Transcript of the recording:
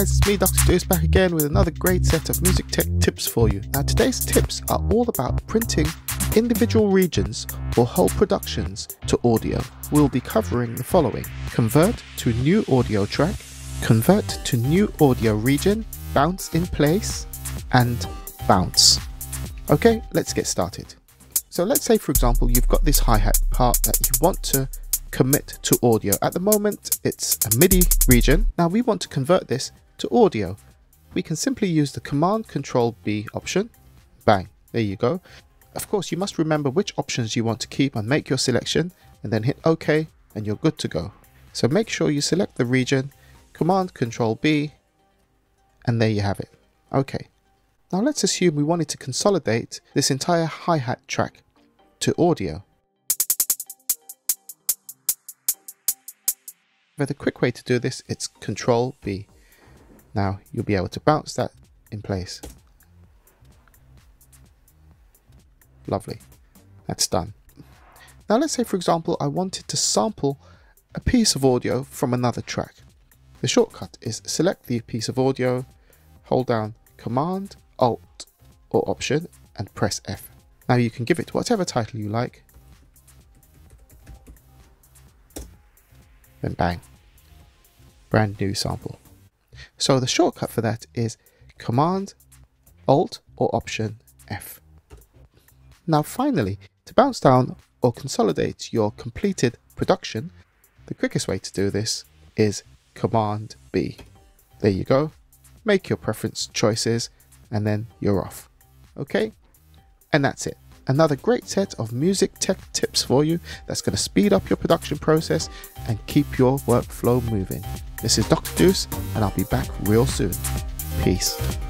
guys, it's me, Dr. Deuce, back again with another great set of music tech tips for you. Now today's tips are all about printing individual regions or whole productions to audio. We'll be covering the following: convert to new audio track, convert to new audio region, bounce in place, and bounce. Okay, let's get started. So let's say, for example, you've got this hi-hat part that you want to commit to audio. At the moment it's a MIDI region. Now we want to convert this to audio. We can simply use the Command-Control-B option. Bang, there you go. Of course you must remember which options you want to keep and make your selection, and then hit OK and you're good to go. So make sure you select the region, Command-Control-B, and there you have it. Okay, now let's assume we wanted to consolidate this entire hi-hat track to audio. The quick way to do this, it's Control B. Now you'll be able to bounce that in place. Lovely, that's done. Now let's say, for example, I wanted to sample a piece of audio from another track. The shortcut is select the piece of audio, hold down Command, Alt or Option and press F. Now you can give it whatever title you like, then bang, brand new sample. So the shortcut for that is Command, Alt or Option F. Now finally, to bounce down or consolidate your completed production, the quickest way to do this is Command B. There you go, make your preference choices and then you're off. Okay, and that's it. Another great set of music tech tips for you that's going to speed up your production process and keep your workflow moving. This is Dr. Deuce and I'll be back real soon. Peace.